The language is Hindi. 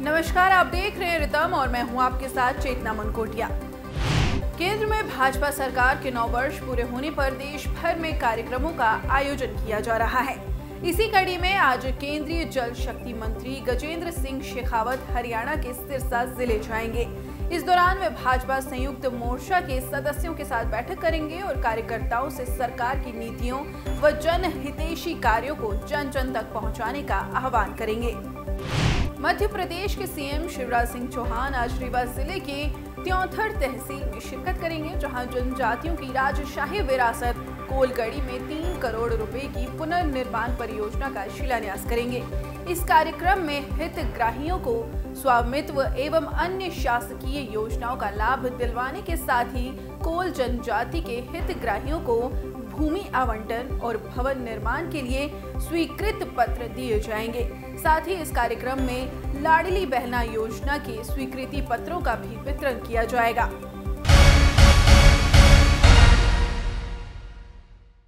नमस्कार, आप देख रहे हैं रितम और मैं हूं आपके साथ चेतना मनकोटिया। केंद्र में भाजपा सरकार के 9 वर्ष पूरे होने पर देश भर में कार्यक्रमों का आयोजन किया जा रहा है। इसी कड़ी में आज केंद्रीय जल शक्ति मंत्री गजेंद्र सिंह शेखावत हरियाणा के सिरसा जिले जाएंगे। इस दौरान वे भाजपा संयुक्त मोर्चा के सदस्यों के साथ बैठक करेंगे और कार्यकर्ताओं से सरकार की नीतियों व जन हितैषी कार्यों को जन जन तक पहुंचाने का आह्वान करेंगे। मध्य प्रदेश के सीएम शिवराज सिंह चौहान आज रीवा जिले के त्योंथर तहसील में शिरकत करेंगे, जहां जनजातियों की राजशाही विरासत कोल गड़ी में 3 करोड़ रुपए की पुनर्निर्माण परियोजना का शिलान्यास करेंगे। इस कार्यक्रम में हितग्राहियों को स्वामित्व एवं अन्य शासकीय योजनाओं का लाभ दिलवाने के साथ ही कोल जनजाति के हितग्राहियों को भूमि आवंटन और भवन निर्माण के लिए स्वीकृत पत्र दिए जाएंगे। साथ ही इस कार्यक्रम में लाडली बहना योजना के स्वीकृति पत्रों का भी वितरण किया जाएगा।